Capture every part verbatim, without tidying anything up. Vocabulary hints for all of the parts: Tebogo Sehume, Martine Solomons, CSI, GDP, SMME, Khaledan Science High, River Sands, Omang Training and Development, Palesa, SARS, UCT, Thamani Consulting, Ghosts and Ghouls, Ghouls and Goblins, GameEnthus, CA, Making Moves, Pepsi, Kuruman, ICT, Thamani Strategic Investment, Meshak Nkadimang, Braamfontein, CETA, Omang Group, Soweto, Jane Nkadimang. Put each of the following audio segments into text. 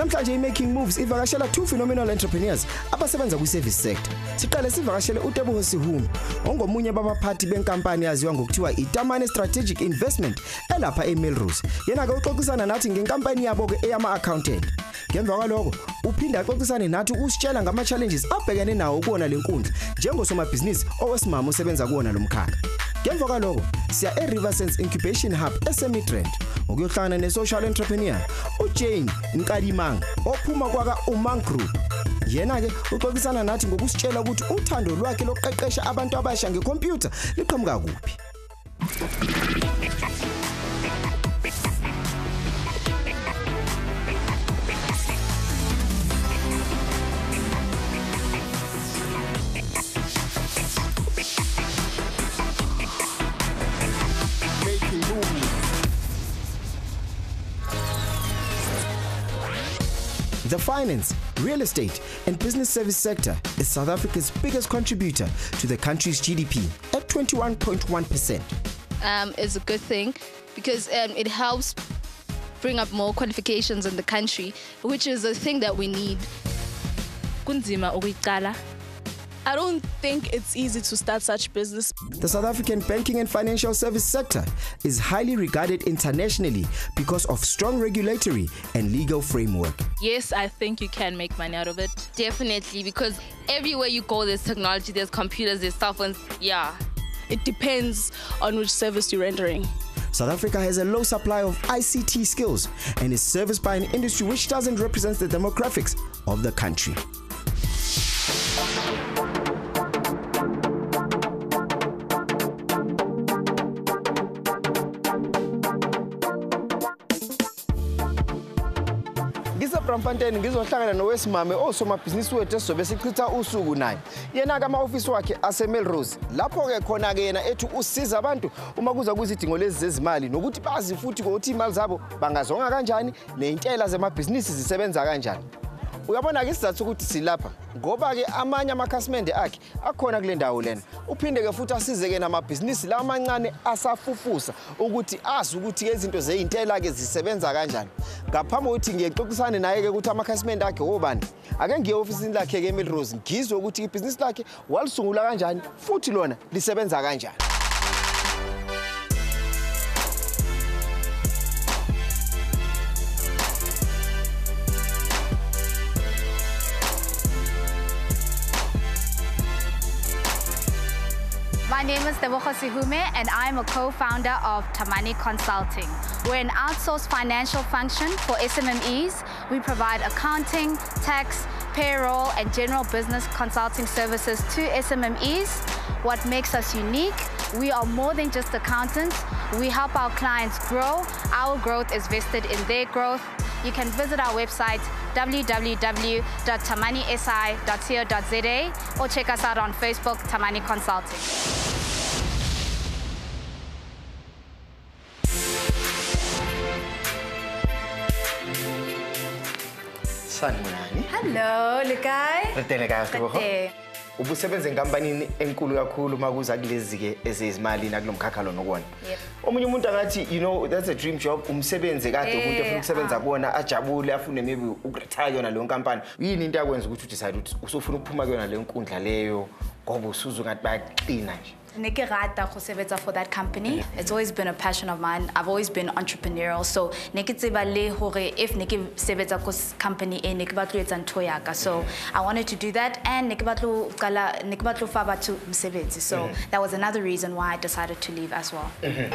Namhlanje i-Making Moves ivakashela two phenomenal entrepreneurs abasebenza kwi-service sector. Siqale sivakashele uTebogo Sehume ongomunye babaphathi benkampani yaziwa ngokuthiwa iThamani Strategic Investment elapha eMelrose. Yena ke uxoxisana nathi ngenkampani yabo ke eyama accountant. Ngemva kwaloko uphinda axoxisane nathi usitshela ngama challenges abhekene nawo ukona lenkundla njengosomabhizinisi owesimama osebenza kuona lomkhakha. Ngemva kwaloko siya eRiver Sands Incubation Hub S M M E Trend ukuyohlangana nesocial entrepreneur uJane Nkadimang ophuma kwaka Omang Group. Yena ke uxoxisana nathi ngokusitshela ukuthi uthando lwakhe lokuqeqesha abantu abasha ngecomputer liqhamuka kuphi. The finance, real estate, and business service sector is South Africa's biggest contributor to the country's G D P at twenty-one point one percent. Um, it's a good thing because um, it helps bring up more qualifications in the country, which is a thing that we need. I don't think it's easy to start such business. The South African banking and financial service sector is highly regarded internationally because of strong regulatory and legal framework. Yes, I think you can make money out of it. Definitely, because everywhere you go, there's technology, there's computers, there's cell phones. Yeah. It depends on which service you're rendering. South Africa has a low supply of I C T skills and is serviced by an industry which doesn't represent the demographics of the country. Rampanteni ngizohlangana nowesimame osomabhizinisi wethu sobe sichitha usuku naye. Yena kama office wakhe aseMelrose. Lapho ke khona ke yena ethi usiza abantu uma kuza kuzidingo lezi zezimali nokuthi bazi futhi ukuthi imali zabo bangazonga kanjani nezintela zemabhizinisi zisebenza kanjani. Uyabona ke sizathu ukuthi silapha ngoba ke amanye amakhasimende akhe akhona kule ndawo lena. Uphinde ke futhi asizeke namabhizinisi lamancane asafufusa ukuthi azi ukuthi izinto zezintela ke zisebenza kanjani. Ngaphambi ukuthi ngiyexoxisane naye ke ukuthi amakhasimende akhe obani. Ake ngiye officeini lakhe ke eMelrose ngizwe ukuthi ibusiness lakhe walisungula kanjani futhi lona lisebenza kanjani. My name is Tebogo Sehume and I'm a co-founder of Thamani Consulting. We're an outsourced financial function for S M M Es. We provide accounting, tax, payroll and general business consulting services to S M M Es. What makes us unique? We are more than just accountants. We help our clients grow. Our growth is vested in their growth. You can visit our website w w w dot thamani s i dot co dot z a or check us out on Facebook, Thamani Consulting. Hello, Lukai. Pretele guys, Tebogo. Ubusebenza enkampanini enkulu kakhulu makuza kulezi ke ezezimali nakulomkhakha lo nokona. Omunye umuntu angathi, you know, that's a dream job, umsebenze kade umuntu ofuna ukusebenza kuona ajabule afune maybe ukuretire yona leyo nkampani. Yini into yakwenza ukuthi udecide ukuthi usofuna ukuphuma kuyona leyo nkundla leyo ngoba usuzwe ngathi bayaqina nje. For that company. It's always been a passion of mine. I've always been entrepreneurial. So if company so I wanted to do that and so that was another reason why I decided to leave as well. Mm-hmm.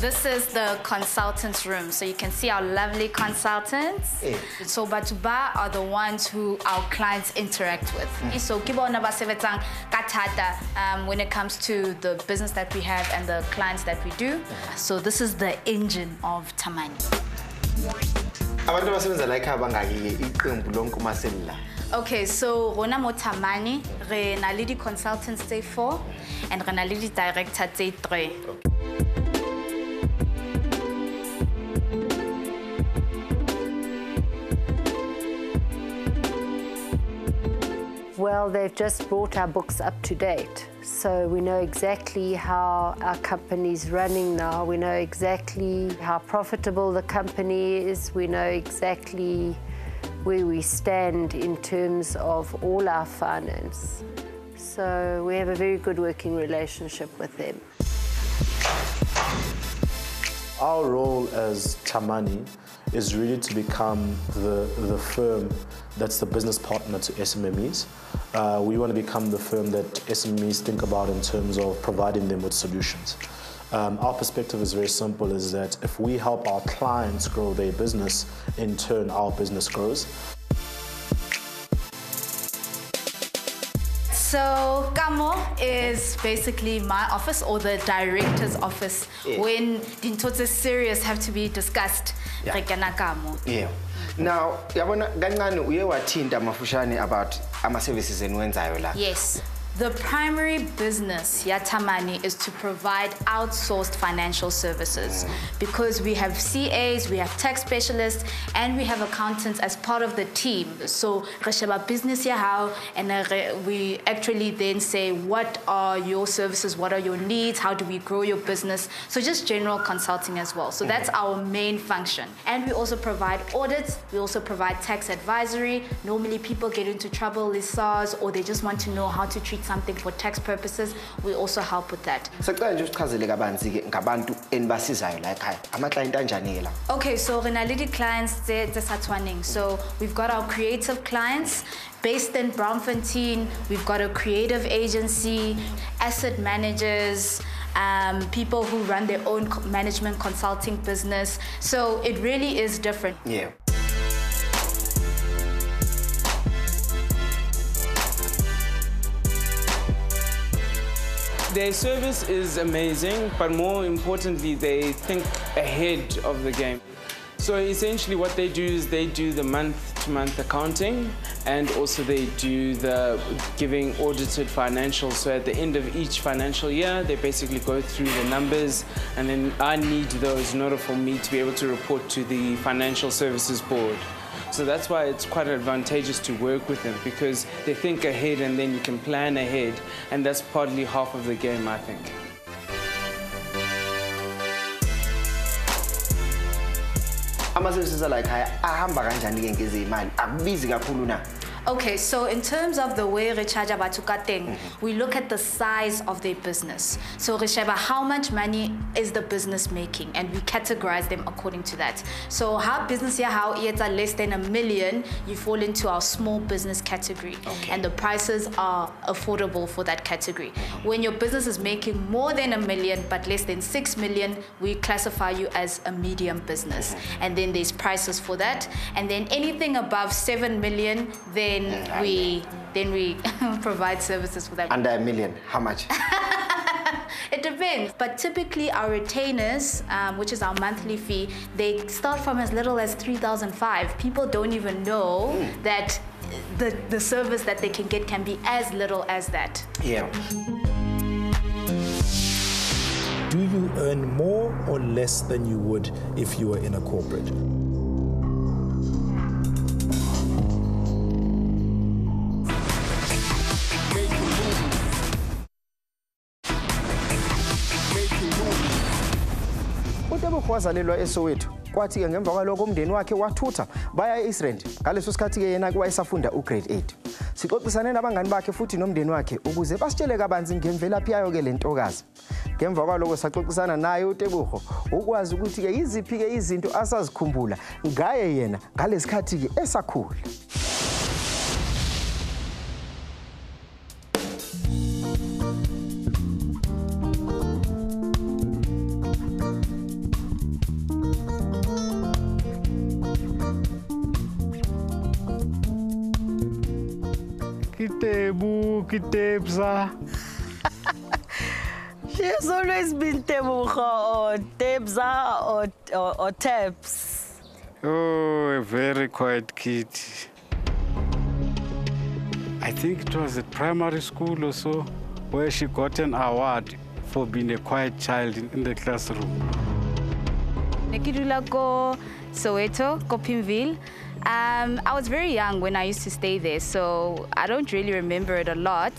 This is the consultants' room, so you can see our lovely consultants. Yeah. So Batuba are the ones who our clients interact with. Mm. So kibona basevetang katata when it comes to the business that we have and the clients that we do. Yeah. So this is the engine of Thamani. Okay, so Rona Motamani, Renalidi Consultants Day four, and Renalidi Director Day three. Well, they've just brought our books up to date. So we know exactly how our company's running now. We know exactly how profitable the company is. We know exactly where we stand in terms of all our finance. So we have a very good working relationship with them. Our role as Thamani is really to become the, the firm that's the business partner to S M M Es. Uh, we want to become the firm that S M M Es think about in terms of providing them with solutions. Um, our perspective is very simple, is that if we help our clients grow their business, in turn our business grows. So Kamo is basically my office, or the director's office, yeah. When Dintotse serious have to be discussed. Yeah. Yeah. Now, we were talking about our services in Wenzayola. Yes. The primary business, Thamani, is to provide outsourced financial services because we have C As, we have tax specialists, and we have accountants as part of the team. So, Reshaba business yahao, and we actually then say, what are your services, what are your needs, how do we grow your business? So, just general consulting as well. So, that's our main function. And we also provide audits, we also provide tax advisory. Normally, people get into trouble with SARS, or they just want to know how to treat something for tax purposes. We also help with that. Okay, so Renalidi clients, they're so we've got our creative clients based in Braamfontein, we've got a creative agency, asset managers, um, people who run their own management consulting business. So it really is different. Yeah. Their service is amazing, but more importantly, they think ahead of the game. So essentially what they do is they do the month-to-month accounting, and also they do the giving audited financials. So at the end of each financial year, they basically go through the numbers, and then I need those in order for me to be able to report to the Financial Services Board. So that's why it's quite advantageous to work with them, because they think ahead and then you can plan ahead, and that's partly half of the game, I think. Our services are like, okay, so in terms of the way Rechaja Batukating, we look at the size of their business. So Resheba, how much money is the business making? And we categorize them according to that. So how business here, how it's less than a million, you fall into our small business category. Okay. And the prices are affordable for that category. When your business is making more than a million, but less than six million, we classify you as a medium business. And then there's prices for that. And then anything above seven million, they Then we, then we provide services for that. Under a million, how much? It depends. But typically our retainers, um, which is our monthly fee, they start from as little as three thousand five. People don't even know mm. that the, the service that they can get can be as little as that. Yeah. Do you earn more or less than you would if you were in a corporate? Wazalelwa eSoweto kwathi ke ngemva kwaloko umndeni wakhe wathutha baya eEastland ngaleso sikhathi ke yena kwayesafunda ugrade eight. Sixoxisane nabangani bakhe futhi nomndeni wakhe ukuze basitshele kabanzi ngemvelaphi yayo ke lentokazi. Ngemva kwaloko saxoxisana naye uTebogo ukwazi ukuthi ke iziphi ke izinto asazikhumbula ngaye yena ngalesikhathi ke esakhula. She's always been Tebogo or Tebza or, or, or Tebs. Oh, a very quiet kid. I think it was at primary school or so where she got an award for being a quiet child in, in the classroom. Nekidula ko Soweto, Kopimville. Um, I was very young when I used to stay there, so I don't really remember it a lot.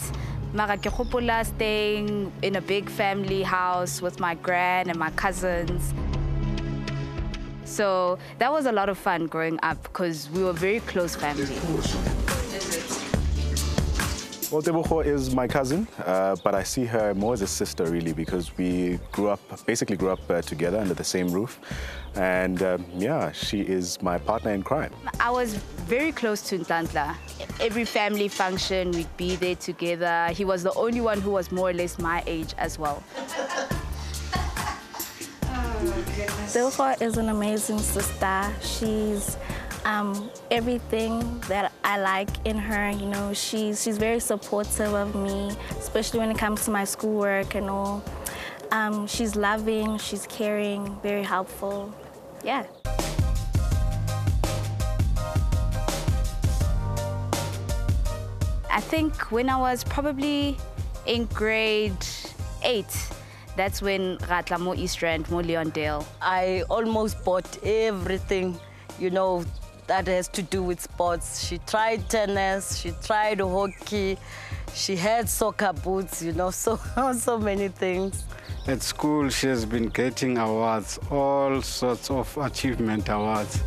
Mara ke hopola staying in a big family house with my gran and my cousins. So that was a lot of fun growing up because we were very close family. Well, Tebogo is my cousin, uh, but I see her more as a sister, really, because we grew up, basically grew up uh, together under the same roof. And um, yeah, she is my partner in crime. I was very close to Nhlanhla. Every family function, we'd be there together. He was the only one who was more or less my age as well. Tebogo is an amazing sister. She's Um, everything that I like in her, you know, she's, she's very supportive of me, especially when it comes to my schoolwork and all. Um, she's loving, she's caring, very helpful. Yeah. I think when I was probably in grade eight, that's when Ratla Mo East Rand, Mo Leondale. I almost bought everything, you know, that has to do with sports. She tried tennis, she tried hockey, she had soccer boots, you know, so, so many things. At school, she has been getting awards, all sorts of achievement awards.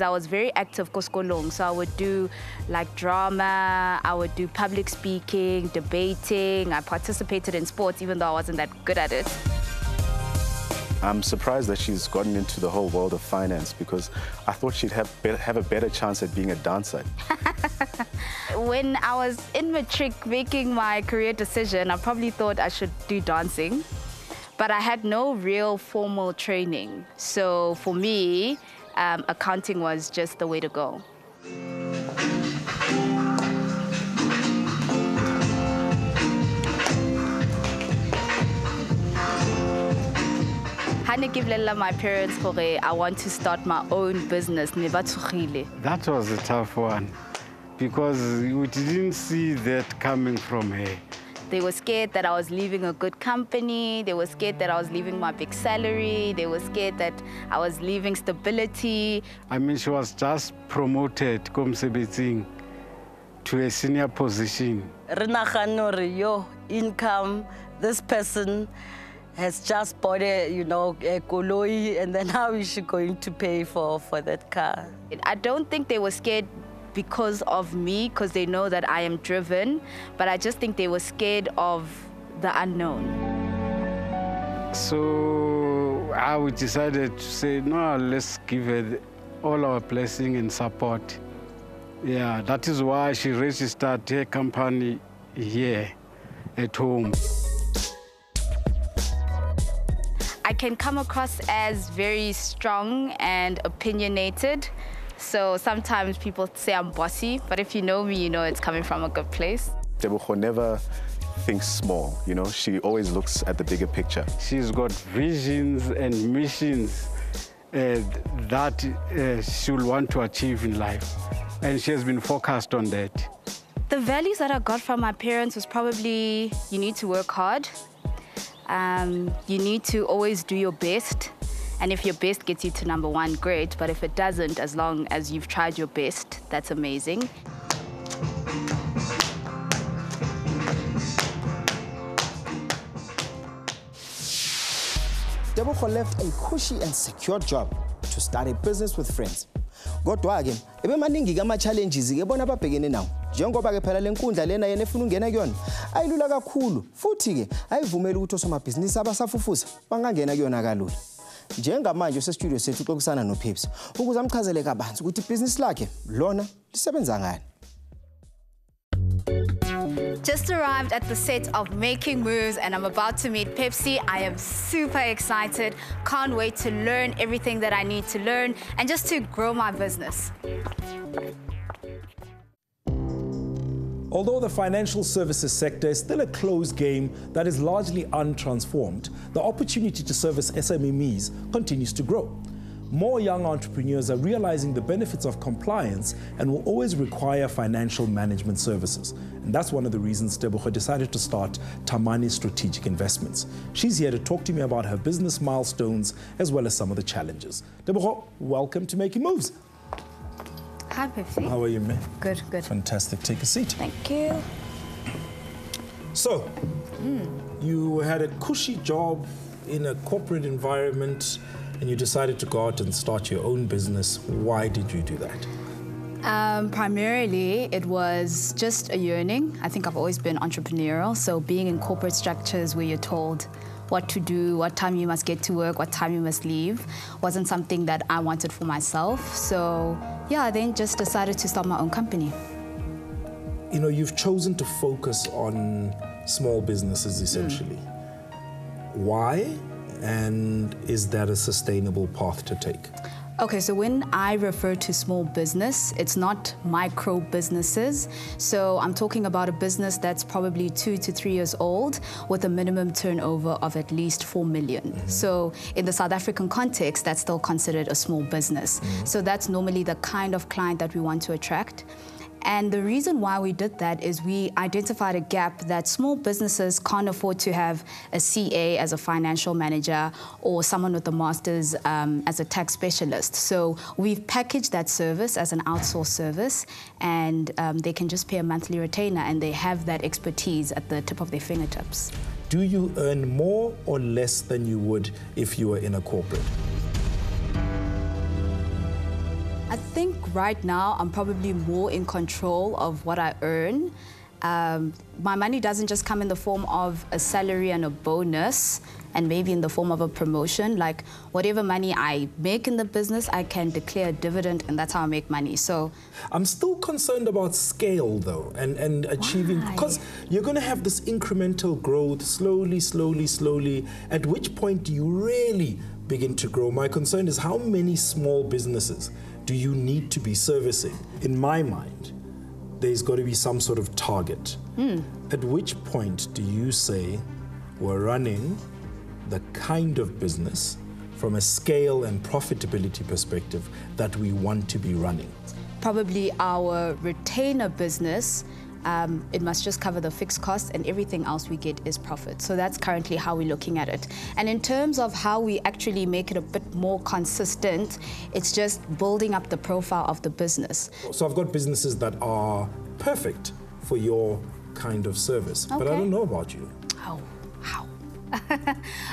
I was very active koskolong, so I would do like drama, I would do public speaking, debating, I participated in sports even though I wasn't that good at it. I'm surprised that she's gotten into the whole world of finance because I thought she'd have, be have a better chance at being a dancer. When I was in matric making my career decision, I probably thought I should do dancing, but I had no real formal training. So for me, um, accounting was just the way to go. My parents, I want to start my own business. That was a tough one because we didn't see that coming from her. They were scared that I was leaving a good company. They were scared that I was leaving my big salary. They were scared that I was leaving stability. I mean, she was just promoted to a senior position. Income, this person has just bought a, you know, a koloi, and then how is she going to pay for, for that car? I don't think they were scared because of me, because they know that I am driven, but I just think they were scared of the unknown. So I decided to say, no, let's give her all our blessing and support. Yeah, that is why she registered her company here at home. I can come across as very strong and opinionated. So sometimes people say I'm bossy, but if you know me, you know it's coming from a good place. Tebogo never thinks small, you know? She always looks at the bigger picture. She's got visions and missions uh, that uh, she'll want to achieve in life. And she has been focused on that. The values that I got from my parents was probably, you need to work hard. Um, you need to always do your best, and if your best gets you to number one, great, but if it doesn't, as long as you've tried your best, that's amazing. Tebogo left a cushy and secure job to start a business with friends. Kodwa-ke ebemaningi kama-challenges ke bona ababhekene nawo njengoba ke phela lenkundla lena yena efuna ungena kuyona ayilula kakhulu futhi ke ayivumeli ukuthi osomabhizinisi abasafufusa bangangena kuyona kalula. Njengamanje usestudio sethu uxoxisana noPepsi ukuze amchazele kabanzi ukuthi ibhizinisi lakhe lona lisebenza ngani. Just arrived at the set of Making Moves and I'm about to meet Pepsi. I am super excited. Can't wait to learn everything that I need to learn and just to grow my business. Although the financial services sector is still a closed game that is largely untransformed, the opportunity to service S M M Es continues to grow. More young entrepreneurs are realizing the benefits of compliance and will always require financial management services. And that's one of the reasons Tebogo decided to start Thamani Strategic Investments. She's here to talk to me about her business milestones as well as some of the challenges. Tebogo, welcome to Making Moves. had Pepsi. How are you, ma'am? Good, good. Fantastic. Take a seat. Thank you. So, mm. you had a cushy job in a corporate environment and you decided to go out and start your own business. Why did you do that? Um, primarily, it was just a yearning. I think I've always been entrepreneurial, so being in corporate structures where you're told what to do, what time you must get to work, what time you must leave, wasn't something that I wanted for myself. So, yeah, I then just decided to start my own company. You know, you've chosen to focus on small businesses, essentially. Mm. Why? And is that a sustainable path to take? Okay, so when I refer to small business, it's not micro businesses. So I'm talking about a business that's probably two to three years old with a minimum turnover of at least four million. Mm-hmm. So in the South African context, that's still considered a small business. Mm-hmm. So that's normally the kind of client that we want to attract. And the reason why we did that is we identified a gap that small businesses can't afford to have a C A as a financial manager or someone with a master's um, as a tax specialist. So we've packaged that service as an outsourced service, and um, they can just pay a monthly retainer and they have that expertise at the tip of their fingertips. Do you earn more or less than you would if you were in a corporate? I think right now I'm probably more in control of what I earn. Um, my money doesn't just come in the form of a salary and a bonus and maybe in the form of a promotion. Like whatever money I make in the business, I can declare a dividend and that's how I make money. So I'm still concerned about scale though and, and achieving, because you're going to have this incremental growth slowly, slowly, slowly, at which point do you really begin to grow. My concern is how many small businesses do you need to be servicing? In my mind, there's got to be some sort of target. Mm. At which point do you say, we're running the kind of business from a scale and profitability perspective that we want to be running? Probably our retainer business, um, it must just cover the fixed costs and everything else we get is profit. So that's currently how we're looking at it. And in terms of how we actually make it a bit more consistent, it's just building up the profile of the business. So I've got businesses that are perfect for your kind of service, okay. But I don't know about you. How? How?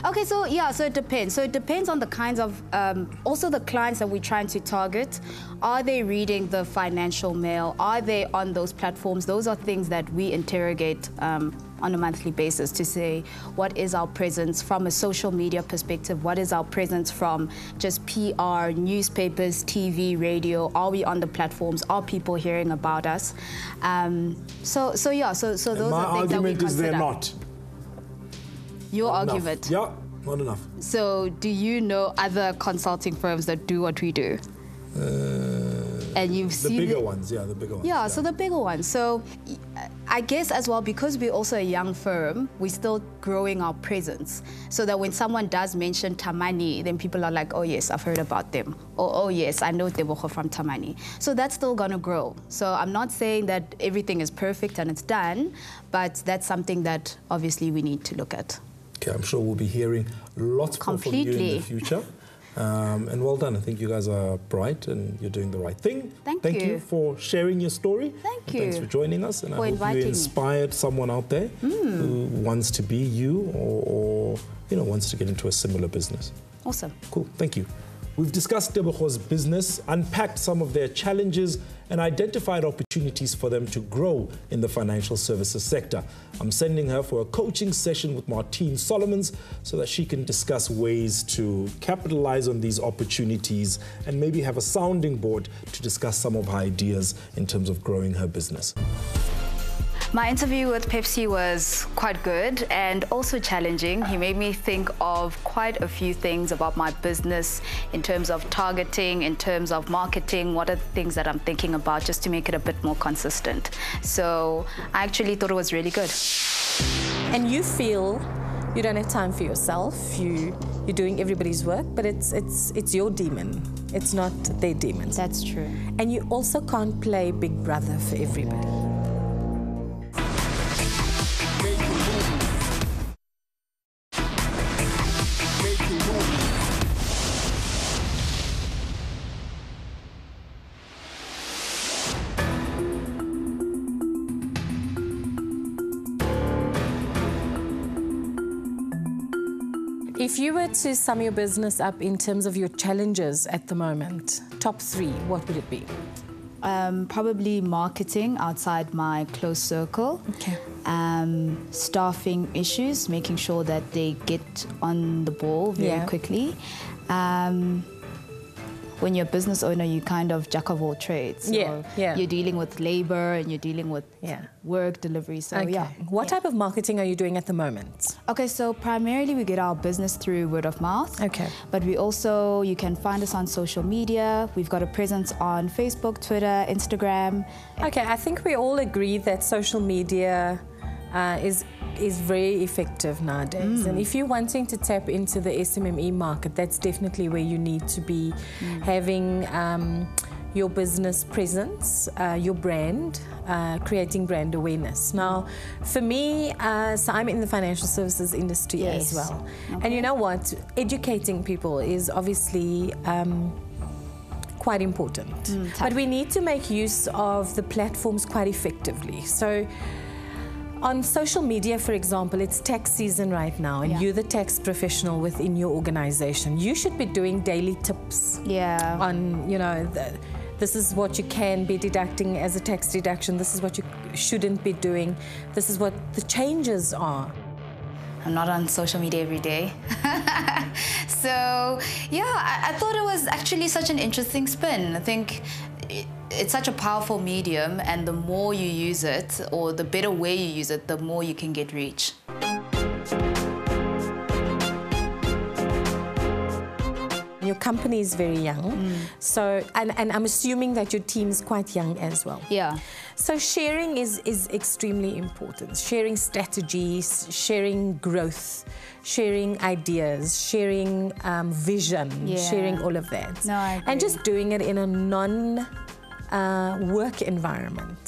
Okay, so yeah, so it depends. So it depends on the kinds of, um, also the clients that we're trying to target. Are they reading the Financial Mail? Are they on those platforms? Those are things that we interrogate um, on a monthly basis to say, what is our presence from a social media perspective? What is our presence from just P R, newspapers, T V, radio? Are we on the platforms? Are people hearing about us? Um, so, so yeah, so, so those are things that we consider. My argument is they're not. Your not argument. Enough. Yeah, not enough. So do you know other consulting firms that do what we do? Uh, and you've the seen... The bigger ones, yeah, the bigger ones. Yeah, yeah, so the bigger ones. So I guess as well, because we're also a young firm, we're still growing our presence. So that when someone does mention Thamani, then people are like, oh yes, I've heard about them. Or oh yes, I know Tebogo from Thamani. So that's still gonna grow. So I'm not saying that everything is perfect and it's done, but that's something that obviously we need to look at. Okay, I'm sure we'll be hearing lots more from you in the future. Um, and well done. I think you guys are bright and you're doing the right thing. Thank, Thank you. you for sharing your story. Thank you. Thanks for joining us. And for I hope you inspired me. someone out there mm. who wants to be you or, or you know, wants to get into a similar business. Awesome. Cool. Thank you. We've discussed Tebogo's business, unpacked some of their challenges, and identified opportunities for them to grow in the financial services sector. I'm sending her for a coaching session with Martine Solomons so that she can discuss ways to capitalize on these opportunities and maybe have a sounding board to discuss some of her ideas in terms of growing her business. My interview with Pepsi was quite good and also challenging. He made me think of quite a few things about my business in terms of targeting, in terms of marketing, what are the things that I'm thinking about just to make it a bit more consistent. So I actually thought it was really good. And you feel you don't have time for yourself, you, you're doing everybody's work, but it's, it's, it's your demon, it's not their demon. That's true. And you also can't play Big Brother for everybody. If you were to sum your business up in terms of your challenges at the moment, top three, what would it be? Um, probably marketing outside my close circle. Okay. Um, staffing issues, making sure that they get on the ball very yeah. quickly. Um, when you're a business owner, you kind of jack of all trades. So yeah, yeah. You're dealing with labor and you're dealing with yeah. work delivery. So okay. yeah. What yeah. type of marketing are you doing at the moment? Okay, so primarily we get our business through word of mouth. Okay. But we also, you can find us on social media. We've got a presence on Facebook, Twitter, Instagram. Okay, I think we all agree that social media uh, is is very effective nowadays. Mm. And if you're wanting to tap into the S M M E market, that's definitely where you need to be mm. having um, your business presence, uh, your brand, uh, creating brand awareness. Now, for me, uh, so I'm in the financial services industry yes. as well. Okay. And you know what? Educating people is obviously um, quite important. Mm, but we need to make use of the platforms quite effectively. So, on social media, for example, it's tax season right now, and yeah. you're the tax professional within your organization. You should be doing daily tips. Yeah. On, you know, the, this is what you can be deducting as a tax deduction. This is what you shouldn't be doing. This is what the changes are. I'm not on social media every day. So, yeah, I, I thought it was actually such an interesting spin. I think it, it's such a powerful medium, and the more you use it, or the better way you use it, the more you can get reach. Your company is very young, mm. so and, and I'm assuming that your team is quite young as well. Yeah. So sharing is, is extremely important. Sharing strategies, sharing growth, sharing ideas, sharing um, vision, yeah. sharing all of that. No, I agree. And just doing it in a non- Uh, work environment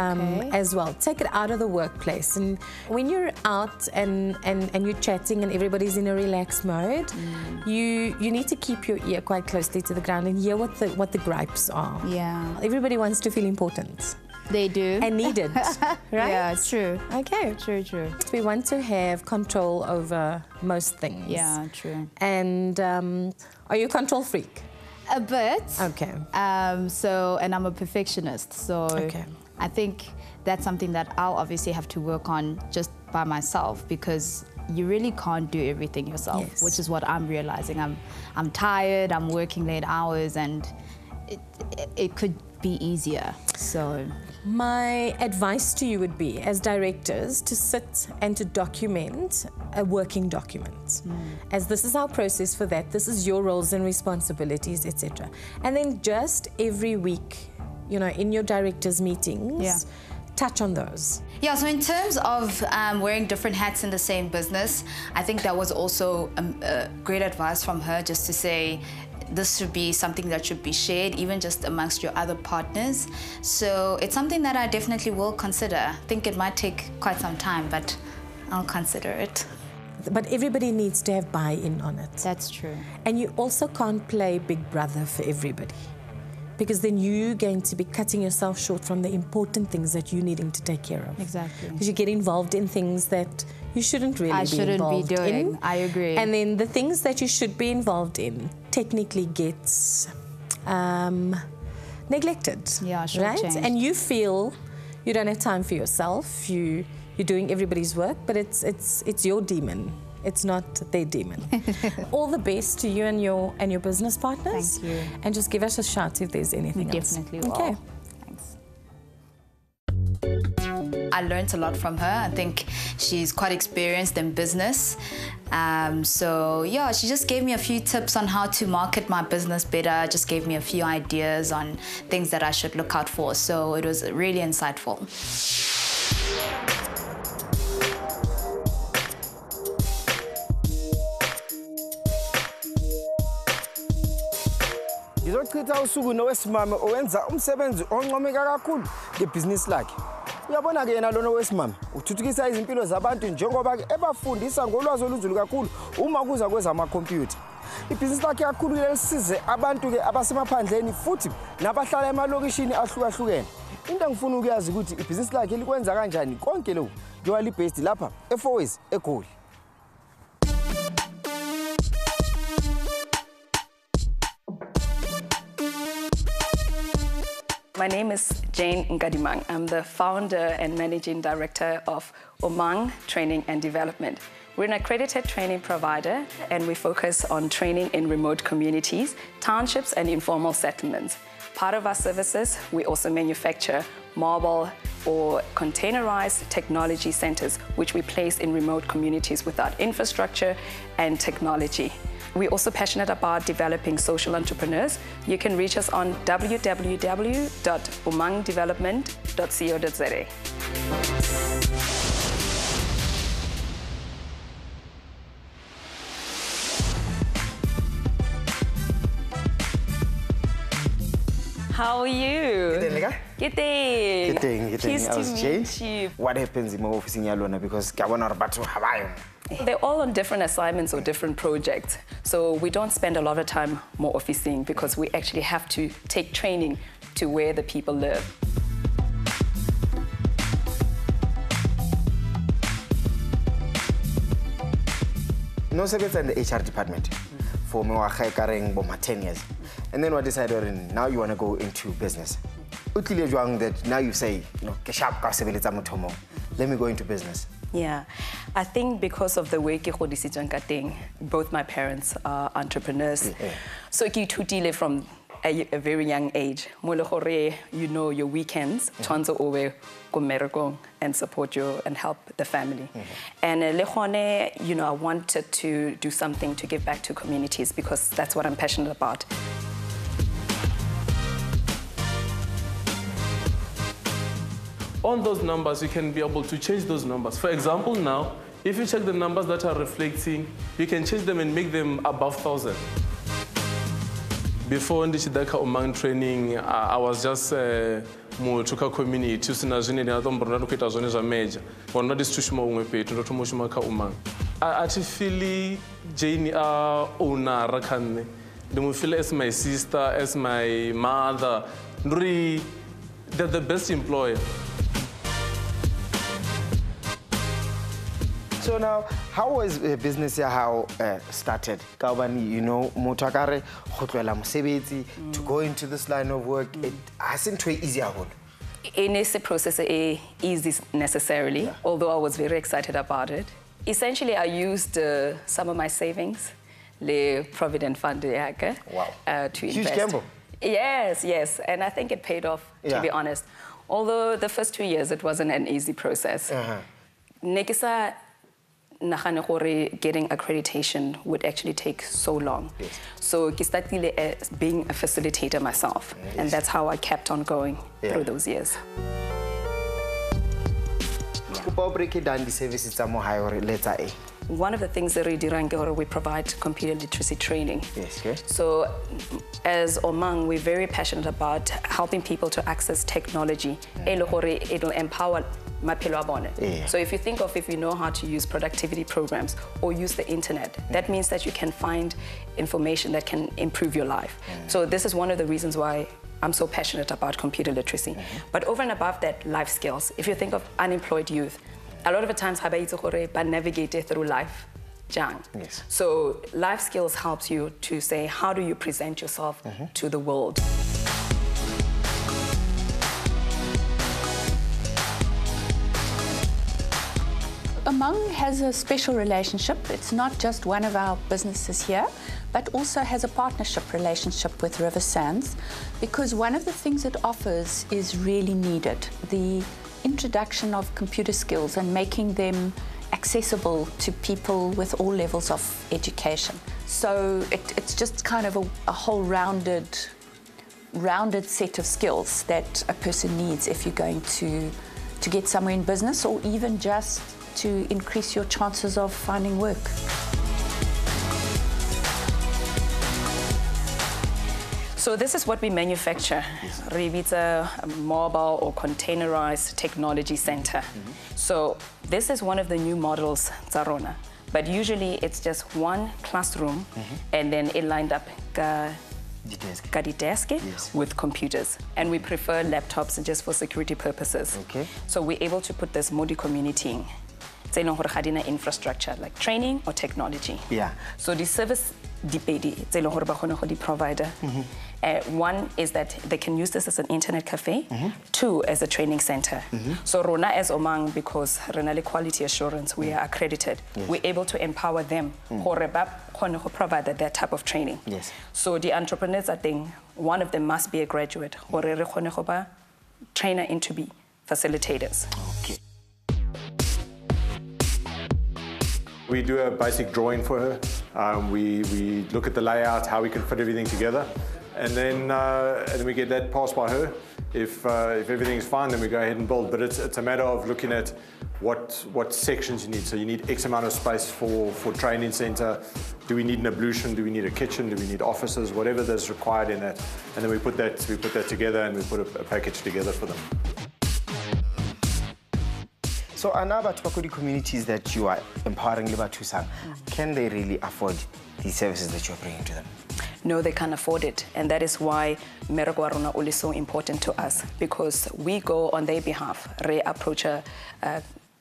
um, okay. as well. Take it out of the workplace, and when you're out and, and, and you're chatting and everybody's in a relaxed mode, mm. you you need to keep your ear quite closely to the ground and hear what the what the gripes are. Yeah, everybody wants to feel important. They do. And needed, right? Yeah, true. Okay. True, true. We want to have control over most things. Yeah, true. And um, are you a control freak? A bit. Okay. Um, so, and I'm a perfectionist, so okay. I think that's something that I'll obviously have to work on just by myself, because you really can't do everything yourself, yes. which is what I'm realizing. I'm, I'm tired, I'm working late hours, and it, it, it could be easier, so. My advice to you would be, as directors, to sit and to document a working document. Mm. As this is our process for that, this is your roles and responsibilities, et cetera. And then just every week, you know, in your directors' meetings, yeah. touch on those. Yeah, so in terms of um, wearing different hats in the same business, I think that was also um, uh, great advice from her, just to say, this should be something that should be shared, even just amongst your other partners. So it's something that I definitely will consider. I think it might take quite some time, but I'll consider it. But everybody needs to have buy-in on it. That's true. And you also can't play big brother for everybody, because then you're going to be cutting yourself short from the important things that you're needing to take care of. Exactly. Because you get involved in things that you shouldn't really I be shouldn't involved be doing. In. I agree. And then the things that you should be involved in technically gets um, neglected. Yeah, sure. Right? Changed. And you feel you don't have time for yourself. You you're doing everybody's work, but it's it's it's your demon. It's not their demon. All the best to you and your and your business partners. Thank you. And just give us a shout if there's anything else. Definitely will. Okay. Thanks. I learned a lot from her. I think she's quite experienced in business. Um, so yeah, she just gave me a few tips on how to market my business better, just gave me a few ideas on things that I should look out for. So it was really insightful. Ngizochitha usuku nowesimame owenza umsebenzi onqomeka kakhulu ngebusiness lakhe. Uyabona ke yena lona wesimame uthuthukisa izimpilo zabantu njengoba ke ebafundisa ngolwazi olunzulu kakhulu uma kuza kwezama computer. Ibusiness lakhe kakhulu lelisize abantu ke abasemaphandleni futhi nabahlala emalokishini ahlukahlukene. Into engifuna ukuyazi ukuthi ibusiness lakhe likwenza kanjani konke lokho. Joali based lapha eFourways eGoli. My name is Jane Nkadimang. I'm the founder and managing director of Omang Training and Development. We're an accredited training provider and we focus on training in remote communities, townships and informal settlements. Part of our services, we also manufacture mobile or containerized technology centers, which we place in remote communities without infrastructure and technology. We're also passionate about developing social entrepreneurs. You can reach us on w w w dot omang development dot co dot z a. How are you? Good day. Good day. Good day. I was Jay. What happens in my office in Yalona? Because Gabon or Batu Hawaii. They're all on different assignments or different projects. So we don't spend a lot of time more officing because we actually have to take training to where the people live. No service in the H R department for me for ten years. And then we decided now you want to go into business. That now you say, no, let me go into business. Yeah, I think because of the way both my parents are entrepreneurs. Yeah. So you deal from a, a very young age. You know your weekends, mm-hmm. and support you and help the family. Mm-hmm. And you know, I wanted to do something to give back to communities because that's what I'm passionate about. On those numbers, you can be able to change those numbers. For example, now, if you check the numbers that are reflecting, you can change them and make them above one thousand. Before Ndishidaka Omang training, I was just a uh, community. I actually Jane owner. I feel as my sister, as my mother. They're the best employer. So now, how was uh, business here how uh, started? Kaubani, you know, motakare, khotlela mosebetsi to go into this line of work. Mm. It hasn't been easy at all. It is a process a easy necessarily, yeah. Although I was very excited about it. Essentially, I used uh, some of my savings, le provident fund yaka, wow. uh, to Huge invest. Gamble. Yes, yes, and I think it paid off. Yeah. To be honest, although the first two years it wasn't an easy process. Uh-huh. Nekisa. Getting accreditation would actually take so long. Yes. So I started being a facilitator myself. Yes. And that's how I kept on going, yeah, through those years. Yeah. Break it down, the services are more higher, letter A. One of the things that we do is we provide computer literacy training. Yes, okay. So as Omang, we're very passionate about helping people to access technology. Mm. It'll empower. Yeah. So if you think of, if you know how to use productivity programs or use the internet, mm, that means that you can find information that can improve your life. Mm. So this is one of the reasons why I'm so passionate about computer literacy. Mm-hmm. But over and above that, life skills. If you think of unemployed youth, a lot of the times they navigate through life. Yes. So life skills helps you to say, how do you present yourself, mm-hmm, to the world? Omang has a special relationship. It's not just one of our businesses here, but also has a partnership relationship with River Sands, because one of the things it offers is really needed. The introduction of computer skills and making them accessible to people with all levels of education. So it, it's just kind of a, a whole rounded, rounded set of skills that a person needs if you're going to, to get somewhere in business or even just to increase your chances of finding work. So this is what we manufacture. Yes. Revita, a mobile or containerized technology center. Mm-hmm. So this is one of the new models, Tsarona. But usually it's just one classroom, mm-hmm, and then it lined up ka the desk, yes, with computers, and we prefer laptops just for security purposes. Okay. So we're able to put this modi community. Infrastructure like training or technology. Yeah. So the service dipedi tse le gore ba gone go di provider. Uh, one is that they can use this as an internet cafe, mm-hmm. two as a training center. Mm-hmm. So Rona as Omang, because Renali Quality Assurance, we are accredited, yes. we're able to empower them mm. who provide that type of training. Yes. So the entrepreneurs, I think, one of them must be a graduate, mm. trainer in to be facilitators. Okay. We do a basic drawing for her. Um, we, we look at the layout, how we can put everything together. And then, uh, and then we get that passed by her. If, uh, if everything's fine, then we go ahead and build. But it's, it's a matter of looking at what, what sections you need. So you need X amount of space for, for training center. Do we need an ablution? Do we need a kitchen? Do we need offices? Whatever that's required in that. And then we put that, we put that together and we put a, a package together for them. So another Tobacco communities that you are empowering Liba Tucson, can they really afford the services that you're bringing to them? No, they can't afford it. And that is why Meragwaruna Uli is so important to us, because we go on their behalf, re approach uh,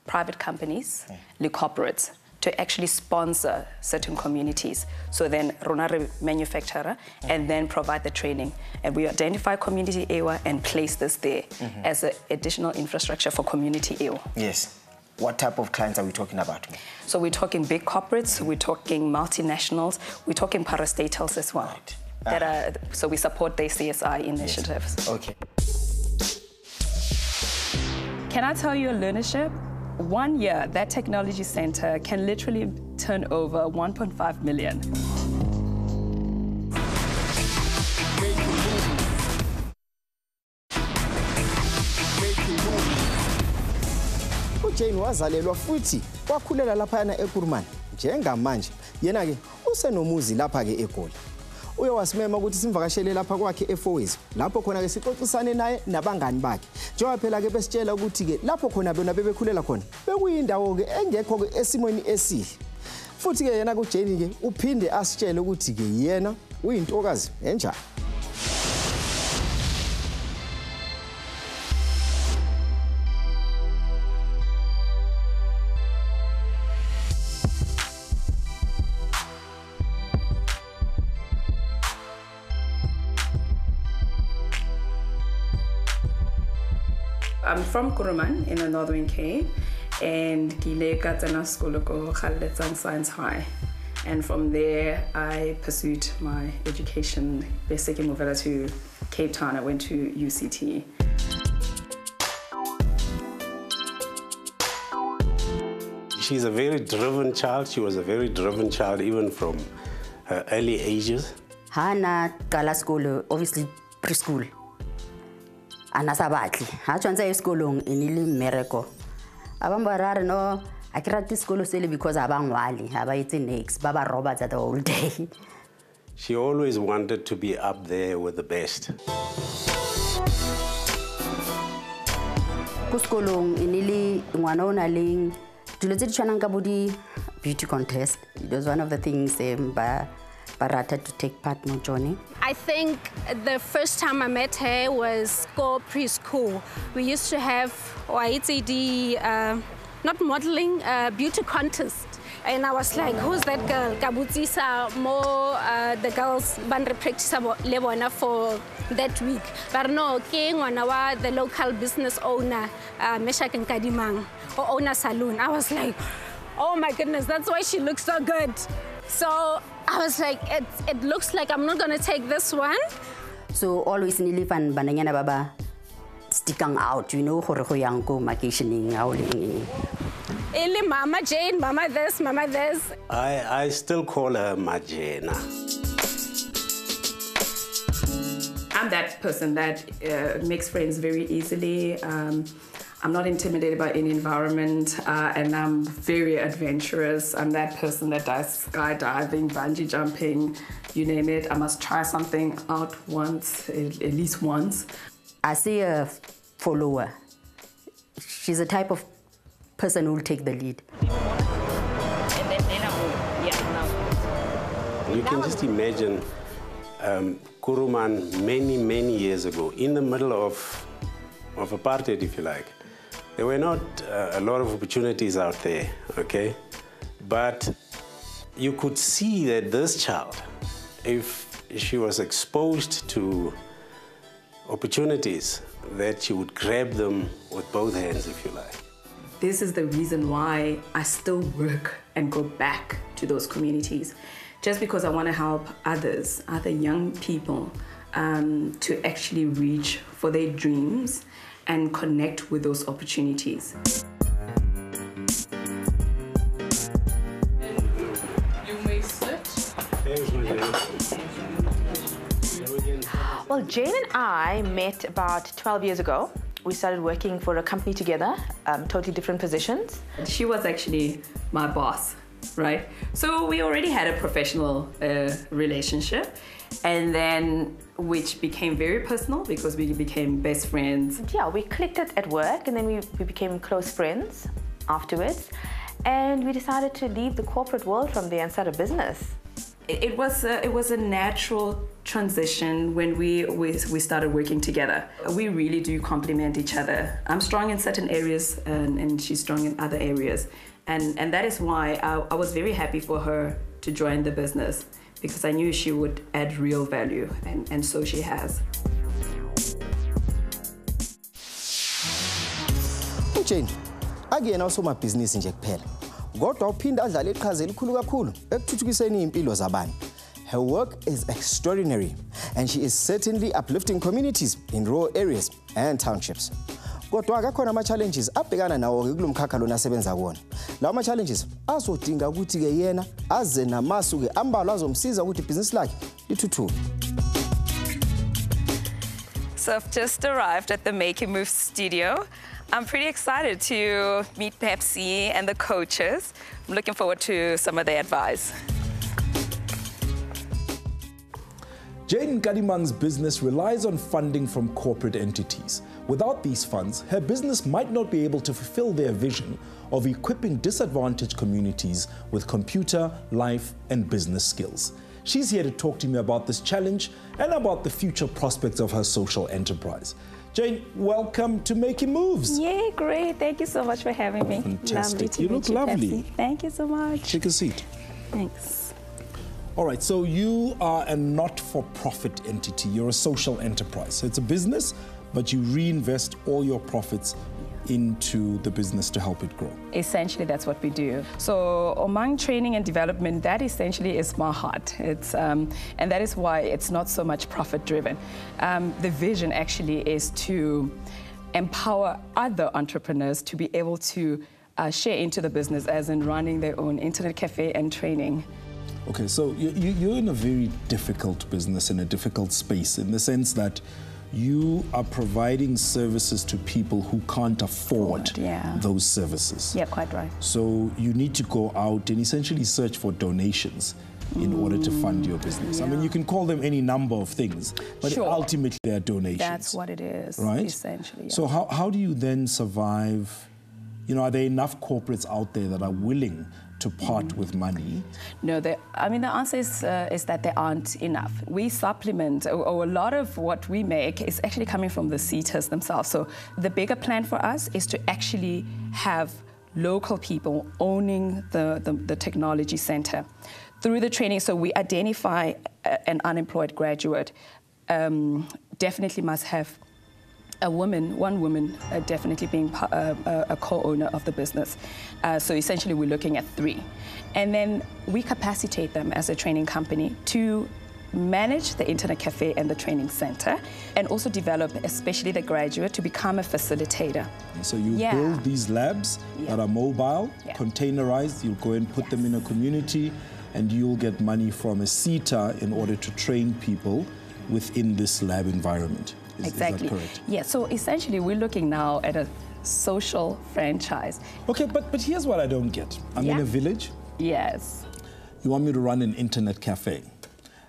private companies, mm. the corporates, to actually sponsor certain communities. So then Rona manufacturer mm. and then provide the training. And we identify community E W A and place this there mm-hmm. as an additional infrastructure for community E W A. Yes. What type of clients are we talking about? So we're talking big corporates, we're talking multinationals, we're talking parastatals as well. Right. That ah. are, so we support their C S I initiatives. Yes. Okay. Can I tell you a learnership? One year, that technology center can literally turn over one point five million. Jane wazalelwa futhi wakhulela laphana eKuruman njengamanje yena ke usenomuzi lapha ke eGoli uye wasimema ukuthi simvakashele lapha kwakhe eFourways lapho khona ke sicocisane naye nabangani bakhe njengoba phela ke besitshela ukuthi ke lapho khona bona bebekhulela khona bekuyindawo ke engekho ke esimweni esihle futhi ke yena kuJane ke uphinde asitshele ukuthi ke yena uyintokazi enjani. I'm from Kuruman in the Northern Cape, and Kile Katana School ko Khaledan Science High, and from there I pursued my education. Basically, moved over to Cape Town. I went to U C T. She's a very driven child. She was a very driven child, even from her early ages. Hana Kala School, obviously preschool. Anasabatli. I joined the school in Ilimbereko. Abambarare no, I came to school solely because abangwali, abayithi next, Baba Roberts at the whole day. She always wanted to be up there with the best. Kuskolong inili ngwanona ling tuletse tshwana ka bodi beauty contest. It was one of the things um, ba Barata to take part in my journey. I think the first time I met her was go preschool. We used to have Y T D, uh, not modeling, uh, beauty contest. And I was like, who's that girl? Kabutisa, more the girls band practice for that week. But no, the local business owner, Meshak Nkadimang, or owner saloon. I was like, oh my goodness, that's why she looks so good. So I was like, it, it looks like I'm not going to take this one. So always nilifan bananyana baba sticking out, you know, hore ho yang ko vacationing awling. Eli Mama Jane, Mama this, Mama this. I I still call her Majena. I'm that person that uh, makes friends very easily. Um, I'm not intimidated by any environment, uh, and I'm very adventurous. I'm that person that does skydiving, bungee jumping, you name it. I must try something out once, at least once. I see a follower. She's a type of person who will take the lead. You can just imagine um, Kuruman many, many years ago, in the middle of, of apartheid, if you like. There were not uh, a lot of opportunities out there, okay? But you could see that this child if she was exposed to opportunities, that she would grab them with both hands, if you like. This is the reason why I still work and go back to those communities, just because I want to help others, other young people, um, to actually reach for their dreams and connect with those opportunities. Well, Jane and I met about twelve years ago. We started working for a company together, um, totally different positions. She was actually my boss, right? So we already had a professional uh, relationship, and then which became very personal because we became best friends. Yeah, we clicked it at work, and then we, we became close friends afterwards. And we decided to leave the corporate world from there and start a business. It was a, it was a natural transition when we, we we started working together. We really do complement each other. I'm strong in certain areas, and, and she's strong in other areas, and and that is why I, I was very happy for her to join the business, because I knew she would add real value, and and so she has. Hey Jane, again also my business in Japan. Her work is extraordinary, and she is certainly uplifting communities in rural areas and townships. Challenges So I've just arrived at the Making Moves studio. I'm pretty excited to meet Pepsi and the coaches. I'm looking forward to some of their advice. Jane Nkadimang's business relies on funding from corporate entities. Without these funds, her business might not be able to fulfill their vision of equipping disadvantaged communities with computer, life, and business skills. She's here to talk to me about this challenge and about the future prospects of her social enterprise. Jane, welcome to Making Moves. Yeah, great. Thank you so much for having me. Fantastic. You look lovely. Thank you so much. Take a seat. Thanks. All right, so you are a not-for-profit entity. You're a social enterprise. So it's a business, but you reinvest all your profits into the business to help it grow. Essentially, that's what we do. So Omang Training and Development, that essentially is my heart. It's, um, and that is why it's not so much profit-driven. Um, the vision actually is to empower other entrepreneurs to be able to uh, share into the business, as in running their own internet cafe and training. Okay, so you, you're in a very difficult business, in a difficult space, in the sense that you are providing services to people who can't afford Forward, yeah. those services. Yeah, quite right. So you need to go out and essentially search for donations mm. in order to fund your business. Yeah. I mean, you can call them any number of things, but sure. ultimately they're donations. That's what it is, right? Essentially, yeah. So how, how do you then survive? You know, are there enough corporates out there that are willing to part with money? No, they, I mean, the answer is, uh, is that there aren't enough. We supplement, or, or a lot of what we make is actually coming from the C E Tas themselves. So the bigger plan for us is to actually have local people owning the, the, the technology center through the training. So we identify a, an unemployed graduate, um, definitely must have a woman, one woman, uh, definitely being uh, a co-owner of the business. Uh, so essentially we're looking at three. And then we capacitate them as a training company to manage the internet cafe and the training center, and also develop, especially the graduate, to become a facilitator. So you yeah. build these labs yeah. that are mobile, yeah. containerized, you'll go and put yes. them in a community, and you'll get money from a C E T A in order to train people within this lab environment. Is, exactly. Is that correct? Yeah, so essentially we're looking now at a social franchise. Okay, but, but here's what I don't get. I'm yeah. in a village. Yes. You want me to run an internet cafe.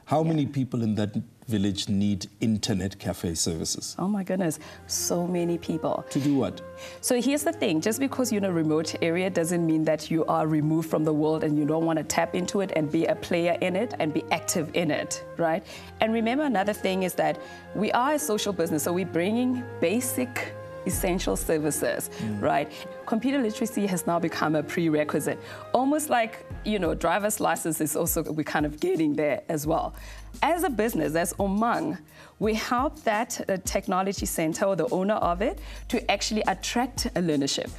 How yeah. many people in that village need internet cafe services? Oh my goodness, so many people. To do what? So here's the thing, just because you're in a remote area doesn't mean that you are removed from the world and you don't want to tap into it and be a player in it and be active in it, right? And remember, another thing is that we are a social business, so we're bringing basic essential services, mm. right? Computer literacy has now become a prerequisite, almost like, you know, driver's license is also, we're kind of getting there as well. As a business, as Omang, we help that uh, technology center or the owner of it to actually attract a learnership.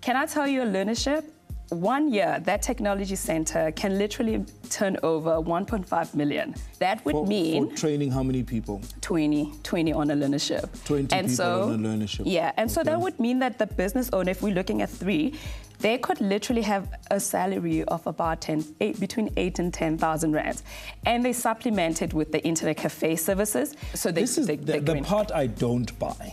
Can I tell you a learnership? One year, that technology center can literally turn over one point five million. That would for, mean... For training how many people? twenty, twenty on a learnership. twenty and people so, on a learnership. Yeah, and okay. so that would mean that the business owner, if we're looking at three, they could literally have a salary of about ten, eight, between eight and ten thousand rands. And they supplement it with the internet cafe services. So they, this is they, the, the part I don't buy.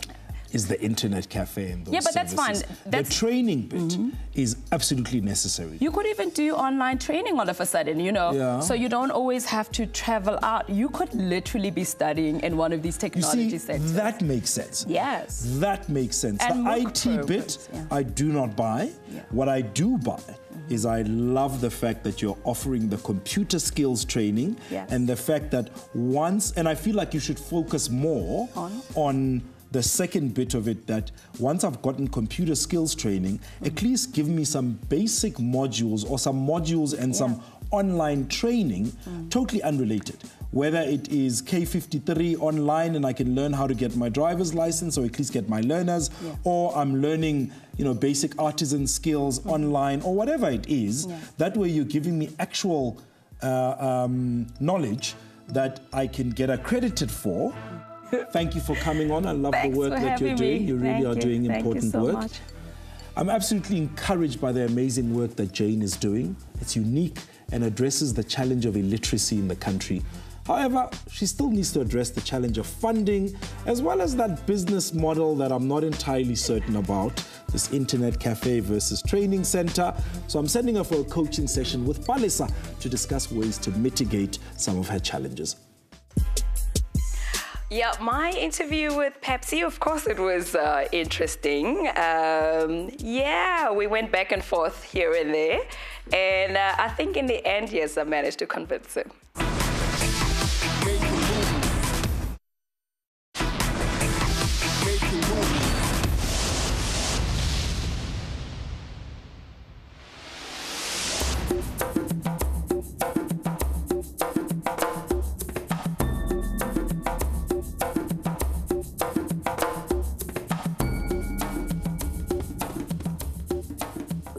Is the internet cafe and those Yeah, but services. That's fine. That's... The training bit mm-hmm. is absolutely necessary. You could even do online training all of a sudden, you know? Yeah. So you don't always have to travel out. You could literally be studying in one of these technology you see, centers. That makes sense. Yes. That makes sense. And the I T programs, bit, yeah. I do not buy. Yeah. What I do buy is I love the fact that you're offering the computer skills training yes. and the fact that once, and I feel like you should focus more on... on the second bit of it, that once I've gotten computer skills training, mm-hmm. at least give me some basic modules or some modules and yeah. some online training, mm-hmm. totally unrelated. Whether it is K fifty-three online and I can learn how to get my driver's license or at least get my learners, yeah. or I'm learning, you know, basic artisan skills mm-hmm. online or whatever it is, yeah. that way you're giving me actual uh, um, knowledge that I can get accredited for. Thank you for coming on. I love Thanks the work that you're doing. Me. You really Thank are you. doing Thank important you so work. Much. I'm absolutely encouraged by the amazing work that Jane is doing. It's unique and addresses the challenge of illiteracy in the country. However, she still needs to address the challenge of funding, as well as that business model that I'm not entirely certain about, this internet cafe versus training center. So I'm sending her for a coaching session with Palesa to discuss ways to mitigate some of her challenges. Yeah, my interview with Pepsi, of course it was uh, interesting. Um, yeah, we went back and forth here and there. And uh, I think in the end, yes, I managed to convince him.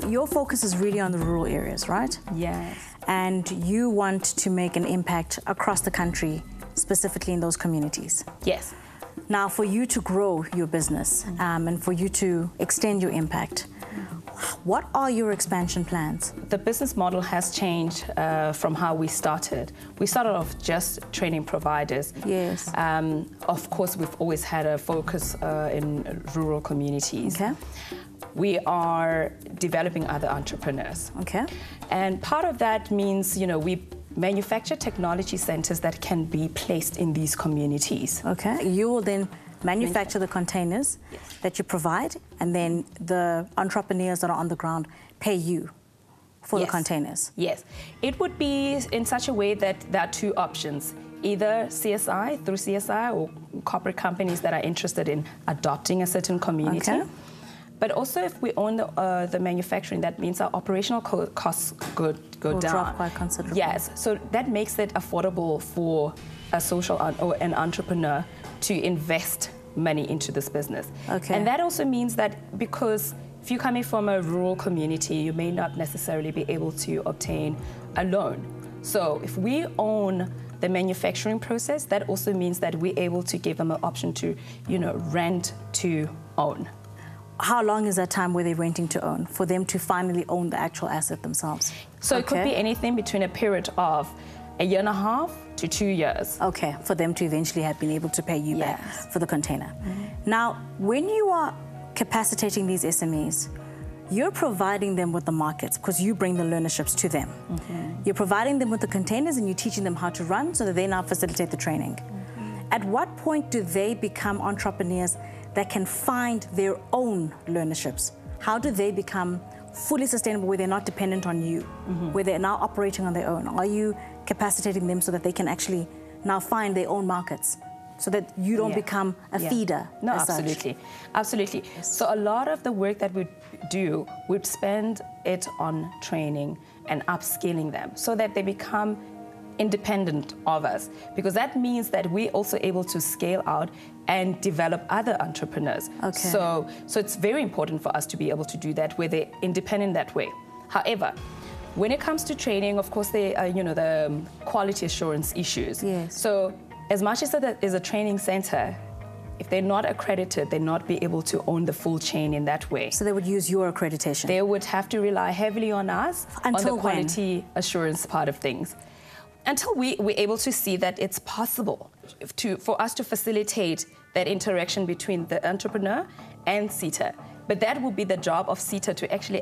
Your focus is really on the rural areas, right? Yes. And you want to make an impact across the country, specifically in those communities. Yes. Now, for you to grow your business mm-hmm. um, and for you to extend your impact, what are your expansion plans? The business model has changed uh, from how we started. We started off just training providers. Yes. Um, of course, we've always had a focus uh, in rural communities. Okay. We are developing other entrepreneurs. Okay. And part of that means, you know, we manufacture technology centers that can be placed in these communities. Okay. You will then manufacture the containers yes. that you provide, and then the entrepreneurs that are on the ground pay you for yes. the containers. Yes. It would be in such a way that there are two options. Either C S I, through C S I, or corporate companies that are interested in adopting a certain community. Okay. But also, if we own the, uh, the manufacturing, that means our operational co costs go, go down. Drop quite considerably. Yes, so that makes it affordable for a social or an entrepreneur to invest money into this business. Okay. And that also means that because if you're coming from a rural community, you may not necessarily be able to obtain a loan. So if we own the manufacturing process, that also means that we're able to give them an option to, you know, rent to own. How long is that time where they're renting to own for them to finally own the actual asset themselves? So okay. it could be anything between a period of a year and a half to two years. Okay, for them to eventually have been able to pay you yes. back for the container. Mm-hmm. Now, when you are capacitating these S M Es, you're providing them with the markets because you bring the learnerships to them. Mm-hmm. You're providing them with the containers and you're teaching them how to run so that they now facilitate the training. Mm-hmm. At what point do they become entrepreneurs that can find their own learnerships? How do they become fully sustainable where they're not dependent on you, mm-hmm. where they're now operating on their own? Are you capacitating them so that they can actually now find their own markets? so that you don't yeah. become a yeah. feeder. No, absolutely. Such. Absolutely. Yes. So a lot of the work that we do, we'd spend it on training and upskilling them so that they become independent of us, because that means that we're also able to scale out and develop other entrepreneurs. Okay. So, so it's very important for us to be able to do that where they're independent that way. However, when it comes to training, of course, there are, you know, the um, quality assurance issues. Yes. So as much as that is a training center, if they're not accredited, they're not be able to own the full chain in that way. So they would use your accreditation? They would have to rely heavily on us. Until on the quality when? Assurance part of things. Until we, we're able to see that it's possible to, for us to facilitate that interaction between the entrepreneur and CETA. But that will be the job of CETA to actually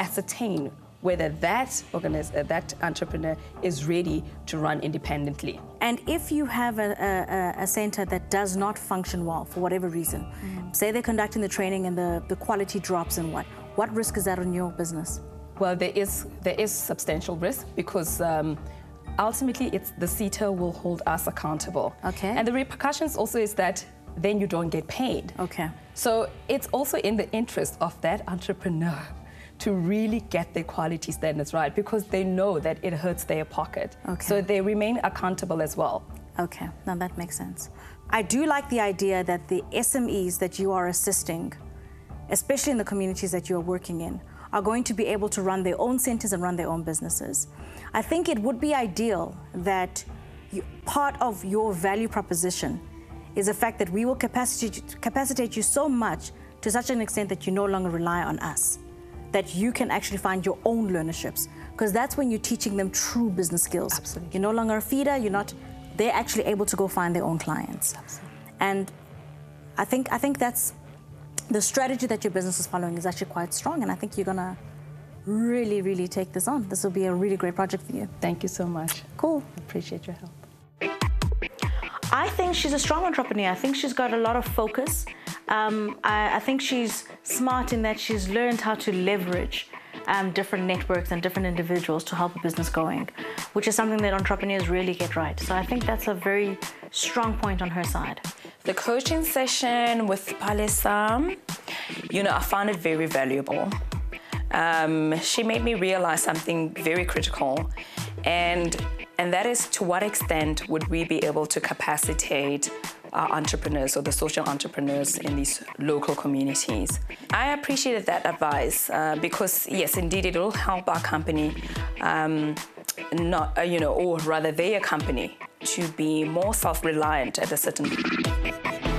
ascertain whether that, uh, that entrepreneur is ready to run independently. And if you have a, a, a center that does not function well for whatever reason, mm. say they're conducting the training and the, the quality drops and what, what risk is that on your business? Well, there is, there is substantial risk because um, ultimately it's the CETA will hold us accountable. Okay. And the repercussions also is that then you don't get paid. Okay. So it's also in the interest of that entrepreneur to really get their quality standards right, because they know that it hurts their pocket. Okay. So they remain accountable as well. Okay, now that makes sense. I do like the idea that the S M Es that you are assisting, especially in the communities that you are working in, are going to be able to run their own centers and run their own businesses. I think it would be ideal that you, part of your value proposition is the fact that we will capacitate, capacitate you so much to such an extent that you no longer rely on us, that you can actually find your own learnerships, because that's when you're teaching them true business skills. Absolutely. You're no longer a feeder, you're not, they're actually able to go find their own clients. Absolutely. And I think, I think that's, the strategy that your business is following is actually quite strong, and I think you're gonna really, really take this on. This will be a really great project for you. Thank you so much. Cool. I appreciate your help. I think she's a strong entrepreneur. I think she's got a lot of focus. Um, I, I think she's smart in that she's learned how to leverage um, different networks and different individuals to help a business going, which is something that entrepreneurs really get right. So I think that's a very strong point on her side. The coaching session with Palesa, you know, I found it very valuable. Um, she made me realize something very critical, and, and that is to what extent would we be able to capacitate our entrepreneurs or the social entrepreneurs in these local communities. I appreciated that advice uh, because yes, indeed, it will help our company, um, not uh, you know, or rather their company, to be more self-reliant at a certain point.